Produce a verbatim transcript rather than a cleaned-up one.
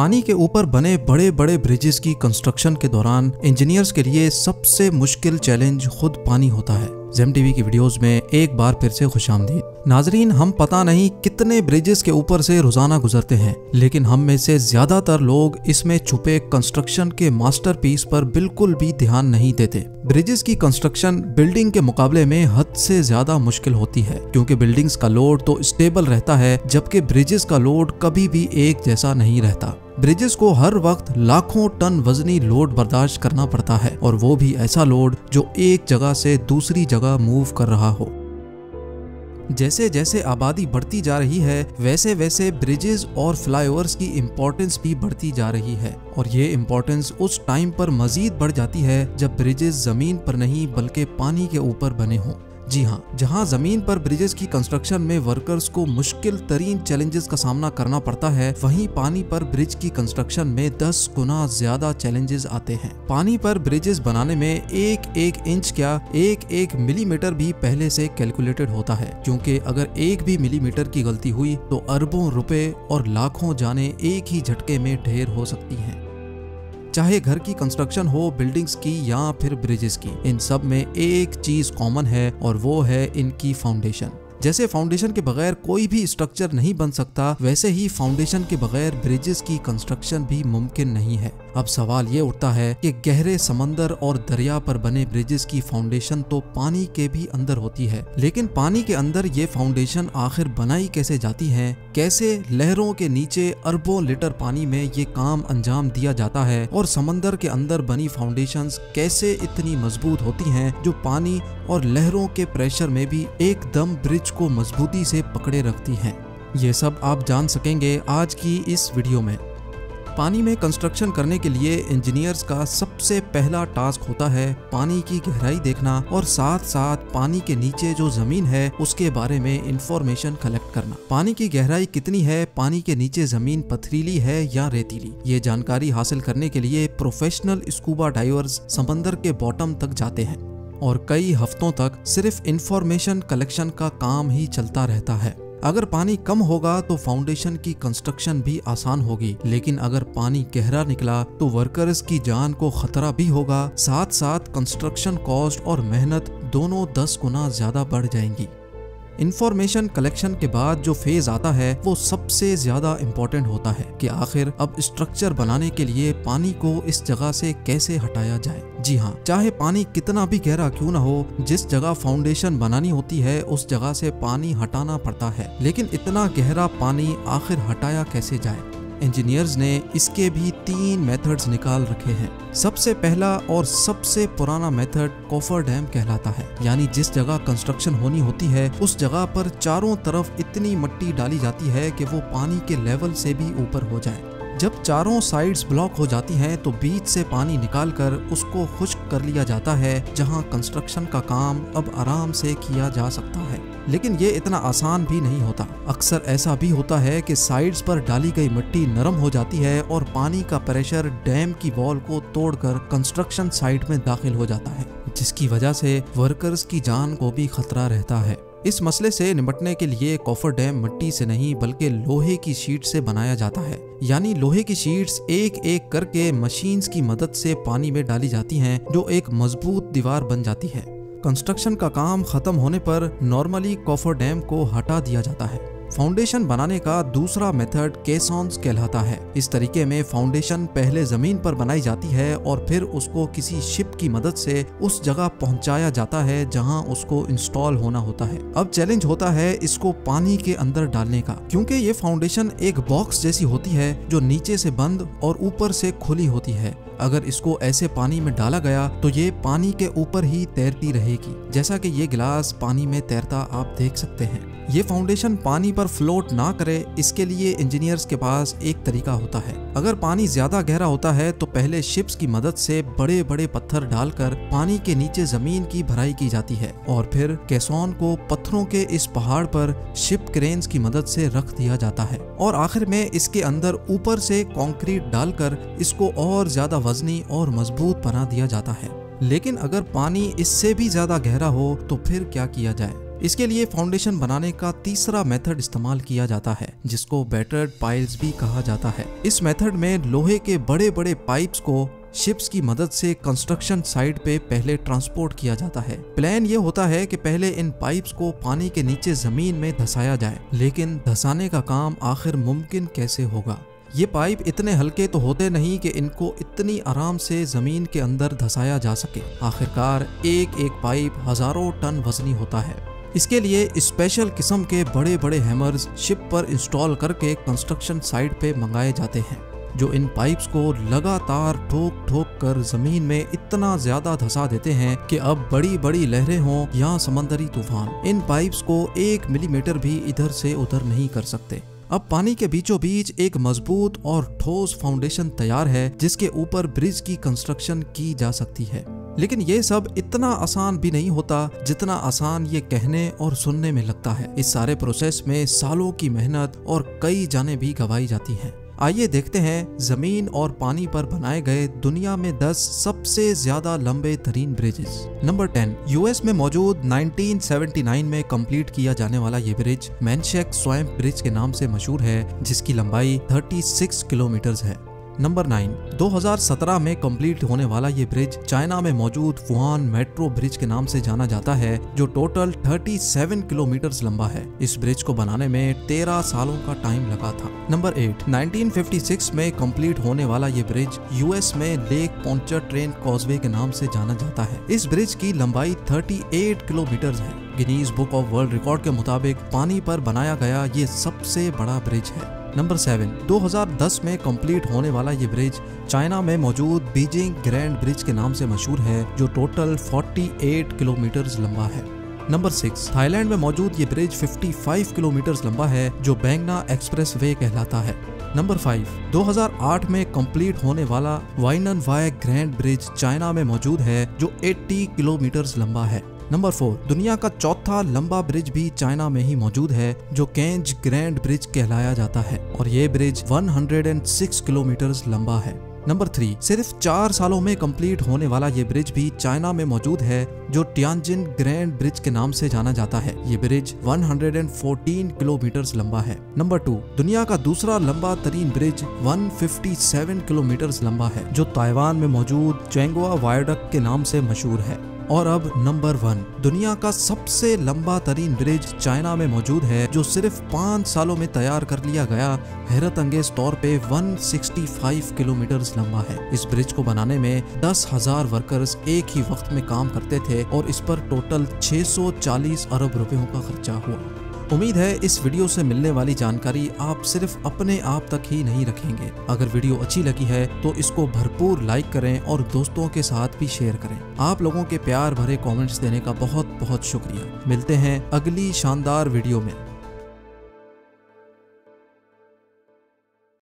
पानी के ऊपर बने बड़े बड़े ब्रिजेस की कंस्ट्रक्शन के दौरान इंजीनियर्स के लिए सबसे मुश्किल चैलेंज खुद पानी होता है। जेम टीवी की वीडियोस में एक बार फिर से खुशामदीद। नाजरीन, हम पता नहीं कितने ब्रिजेस के ऊपर से रोजाना गुजरते हैं, लेकिन हम में से ज्यादातर लोग इसमें छुपे कंस्ट्रक्शन के मास्टरपीस पर बिल्कुल भी ध्यान नहीं देते। ब्रिजेस की कंस्ट्रक्शन बिल्डिंग के मुकाबले में हद से ज्यादा मुश्किल होती है, क्योंकि बिल्डिंग्स का लोड तो स्टेबल रहता है, जबकि ब्रिजेस का लोड कभी भी एक जैसा नहीं रहता। ब्रिजेस को हर वक्त लाखों टन वजनी लोड बर्दाश्त करना पड़ता है, और वो भी ऐसा लोड जो एक जगह से दूसरी जगह मूव कर रहा हो। जैसे जैसे आबादी बढ़ती जा रही है, वैसे वैसे ब्रिजेस और फ्लाईओवर्स की इम्पोर्टेंस भी बढ़ती जा रही है, और ये इम्पोर्टेंस उस टाइम पर मजीद बढ़ जाती है जब ब्रिजेस जमीन पर नहीं बल्कि पानी के ऊपर बने हों। जी हाँ, जहाँ जमीन पर ब्रिजेस की कंस्ट्रक्शन में वर्कर्स को मुश्किल तरीन चैलेंजेस का सामना करना पड़ता है, वहीं पानी पर ब्रिज की कंस्ट्रक्शन में दस गुना ज्यादा चैलेंजेस आते हैं। पानी पर ब्रिजेस बनाने में एक एक इंच क्या एक एक मिलीमीटर भी पहले से कैलकुलेटेड होता है, क्योंकि अगर एक भी मिलीमीटर की गलती हुई तो अरबों रुपए और लाखों जाने एक ही झटके में ढेर हो सकती है। चाहे घर की कंस्ट्रक्शन हो, बिल्डिंग्स की, या फिर ब्रिजेस की, इन सब में एक चीज कॉमन है और वो है इनकी फाउंडेशन। जैसे फाउंडेशन के बगैर कोई भी स्ट्रक्चर नहीं बन सकता, वैसे ही फाउंडेशन के बगैर ब्रिजेस की कंस्ट्रक्शन भी मुमकिन नहीं है। अब सवाल ये उठता है कि गहरे समंदर और दरिया पर बने ब्रिजेस की फाउंडेशन तो पानी के भी अंदर होती है, लेकिन पानी के अंदर ये फाउंडेशन आखिर बनाई कैसे जाती है? कैसे लहरों के नीचे अरबों लीटर पानी में ये काम अंजाम दिया जाता है, और समंदर के अंदर बनी फाउंडेशंस कैसे इतनी मजबूत होती हैं जो पानी और लहरों के प्रेशर में भी एकदम ब्रिज को मजबूती से पकड़े रखती हैं? ये सब आप जान सकेंगे आज की इस वीडियो में। पानी में कंस्ट्रक्शन करने के लिए इंजीनियर्स का सबसे पहला टास्क होता है पानी की गहराई देखना, और साथ साथ पानी के नीचे जो जमीन है उसके बारे में इंफॉर्मेशन कलेक्ट करना। पानी की गहराई कितनी है, पानी के नीचे जमीन पथरीली है या रेतीली, ये जानकारी हासिल करने के लिए प्रोफेशनल स्कूबा डाइवर्स समंदर के बॉटम तक जाते हैं, और कई हफ्तों तक सिर्फ इंफॉर्मेशन कलेक्शन का काम ही चलता रहता है। अगर पानी कम होगा तो फाउंडेशन की कंस्ट्रक्शन भी आसान होगी, लेकिन अगर पानी गहरा निकला तो वर्कर्स की जान को खतरा भी होगा, साथ साथ कंस्ट्रक्शन कॉस्ट और मेहनत दोनों दस गुना ज्यादा बढ़ जाएंगी। इंफॉर्मेशन कलेक्शन के बाद जो फेज आता है वो सबसे ज्यादा इम्पोर्टेंट होता है कि आखिर अब स्ट्रक्चर बनाने के लिए पानी को इस जगह से कैसे हटाया जाए। जी हाँ, चाहे पानी कितना भी गहरा क्यों ना हो, जिस जगह फाउंडेशन बनानी होती है उस जगह से पानी हटाना पड़ता है, लेकिन इतना गहरा पानी आखिर हटाया कैसे जाए? इंजीनियर्स ने इसके भी तीन मेथड्स निकाल रखे हैं। सबसे पहला और सबसे पुराना मेथड कॉफर डैम कहलाता है, यानी जिस जगह कंस्ट्रक्शन होनी होती है उस जगह पर चारों तरफ इतनी मिट्टी डाली जाती है कि वो पानी के लेवल से भी ऊपर हो जाए। जब चारों साइड्स ब्लॉक हो जाती हैं तो बीच से पानी निकालकर उसको खुश्क कर लिया जाता है, जहां कंस्ट्रक्शन का काम अब आराम से किया जा सकता है। लेकिन ये इतना आसान भी नहीं होता। अक्सर ऐसा भी होता है कि साइड्स पर डाली गई मिट्टी नरम हो जाती है और पानी का प्रेशर डैम की वॉल को तोड़कर कंस्ट्रक्शन साइट में दाखिल हो जाता है, जिसकी वजह से वर्कर्स की जान को भी खतरा रहता है। इस मसले से निपटने के लिए कॉफर डैम मिट्टी से नहीं बल्कि लोहे की शीट से बनाया जाता है, यानी लोहे की शीट्स एक एक करके मशीन्स की मदद से पानी में डाली जाती हैं, जो एक मजबूत दीवार बन जाती है। कंस्ट्रक्शन का काम खत्म होने पर नॉर्मली कॉफर डैम को हटा दिया जाता है। फाउंडेशन बनाने का दूसरा मेथड कैसॉन्स कहलाता है। इस तरीके में फाउंडेशन पहले जमीन पर बनाई जाती है और फिर उसको किसी शिप की मदद से उस जगह पहुंचाया जाता है जहां उसको इंस्टॉल होना होता है। अब चैलेंज होता है इसको पानी के अंदर डालने का, क्योंकि ये फाउंडेशन एक बॉक्स जैसी होती है जो नीचे से बंद और ऊपर से खुली होती है। अगर इसको ऐसे पानी में डाला गया तो ये पानी के ऊपर ही तैरती रहेगी, जैसा कि ये गिलास पानी में तैरता आप देख सकते हैं। ये फाउंडेशन पानी पर फ्लोट ना करे, इसके लिए इंजीनियर्स के पास एक तरीका होता है। अगर पानी ज्यादा गहरा होता है तो पहले शिप्स की मदद से बड़े बड़े पत्थर डालकर पानी के नीचे जमीन की भराई की जाती है, और फिर कैसॉन को पत्थरों के इस पहाड़ पर शिप क्रेन्स की मदद से रख दिया जाता है, और आखिर में इसके अंदर ऊपर से कॉन्क्रीट डालकर इसको और ज्यादा वजनी और मजबूत बना दिया जाता है। लेकिन अगर पानी इससे भी ज्यादा गहरा हो तो फिर क्या किया जाए? इसके लिए फाउंडेशन बनाने का तीसरा मेथड इस्तेमाल किया जाता है, जिसको बैटर्ड पाइल्स भी कहा जाता है। इस मेथड में लोहे के बड़े बड़े पाइप्स को शिप्स की मदद से कंस्ट्रक्शन साइट पे पहले ट्रांसपोर्ट किया जाता है। प्लान ये होता है कि पहले इन पाइप्स को पानी के नीचे जमीन में धंसाया जाए, लेकिन धंसाने का काम आखिर मुमकिन कैसे होगा? ये पाइप इतने हल्के तो होते नहीं कि इनको इतनी आराम से ज़मीन के अंदर धंसाया जा सके। आखिरकार एक एक पाइप हज़ारों टन वजनी होता है। इसके लिए स्पेशल किस्म के बड़े बड़े हैमर्स शिप पर इंस्टॉल करके कंस्ट्रक्शन साइट पे मंगाए जाते हैं, जो इन पाइप्स को लगातार ठोक ठोक कर जमीन में इतना ज्यादा धंसा देते हैं कि अब बड़ी बड़ी लहरें हों या समंदरी तूफान, इन पाइप्स को एक मिलीमीटर भी इधर से उधर नहीं कर सकते। अब पानी के बीचों बीच एक मजबूत और ठोस फाउंडेशन तैयार है, जिसके ऊपर ब्रिज की कंस्ट्रक्शन की जा सकती है। लेकिन ये सब इतना आसान भी नहीं होता जितना आसान ये कहने और सुनने में लगता है। इस सारे प्रोसेस में सालों की मेहनत और कई जानें भी गंवाई जाती हैं। आइए देखते हैं जमीन और पानी पर बनाए गए दुनिया में दस सबसे ज्यादा लंबे तरीन ब्रिजेस। नंबर टेन, यूएस में मौजूद उन्नीस सौ उन्यासी में कंप्लीट किया जाने वाला ये ब्रिज मैनशेक स्वयं ब्रिज के नाम से मशहूर है, जिसकी लंबाई छत्तीस किलोमीटर है। नंबर नाइन, दो हज़ार सत्रह में कंप्लीट होने वाला ये ब्रिज चाइना में मौजूद वुहान मेट्रो ब्रिज के नाम से जाना जाता है, जो टोटल सैंतीस किलोमीटर लंबा है। इस ब्रिज को बनाने में तेरह सालों का टाइम लगा था। नंबर एट, उन्नीस सौ छप्पन में कंप्लीट होने वाला ये ब्रिज यूएस में लेक पॉन्चर्ट्रेन कॉजवे के नाम से जाना जाता है। इस ब्रिज की लंबाई अड़तीस किलोमीटर है। Guinness book of world record के मुताबिक पानी पर बनाया गया ये सबसे बड़ा ब्रिज है। नंबर सेवन, दो हज़ार दस में कंप्लीट होने वाला ये ब्रिज चाइना में मौजूद बीजिंग ग्रैंड ब्रिज के नाम से मशहूर है, जो टोटल अड़तालीस किलोमीटर लंबा है। नंबर सिक्स, थाईलैंड में मौजूद ये ब्रिज पचपन किलोमीटर लंबा है, जो बैंगना एक्सप्रेस वे कहलाता है। नंबर फाइव, दो हज़ार आठ में कंप्लीट होने वाला Weinan Wei grand bridge China में मौजूद है, जो अस्सी किलोमीटर लंबा है। नंबर फोर, दुनिया का चौथा लंबा ब्रिज भी चाइना में ही मौजूद है, जो केंज ग्रैंड ब्रिज कहलाया जाता है, और ये ब्रिज एक सौ छह किलोमीटर लंबा है। नंबर थ्री, सिर्फ चार सालों में कंप्लीट होने वाला ये ब्रिज भी चाइना में मौजूद है, जो टियानजिन ग्रैंड ब्रिज के नाम से जाना जाता है। ये ब्रिज एक सौ चौदह किलोमीटर लंबा है। नंबर टू, दुनिया का दूसरा लंबा तरीन ब्रिज एक सौ सत्तावन किलोमीटर लंबा है, जो ताइवान में मौजूद चेंगुआ वायडक्ट के नाम से मशहूर है। और अब नंबर वन, दुनिया का सबसे लंबा तरीन ब्रिज चाइना में मौजूद है, जो सिर्फ पाँच सालों में तैयार कर लिया गया हैरत अंगेज तौर पे एक सौ पैंसठ किलोमीटर लंबा है। इस ब्रिज को बनाने में दस हजार वर्कर्स एक ही वक्त में काम करते थे और इस पर टोटल छह सौ चालीस अरब रुपयों का खर्चा हुआ। उम्मीद है इस वीडियो से मिलने वाली जानकारी आप सिर्फ अपने आप तक ही नहीं रखेंगे। अगर वीडियो अच्छी लगी है तो इसको भरपूर लाइक करें और दोस्तों के साथ भी शेयर करें। आप लोगों के प्यार भरे कमेंट्स देने का बहुत बहुत शुक्रिया। मिलते हैं अगली शानदार वीडियो में।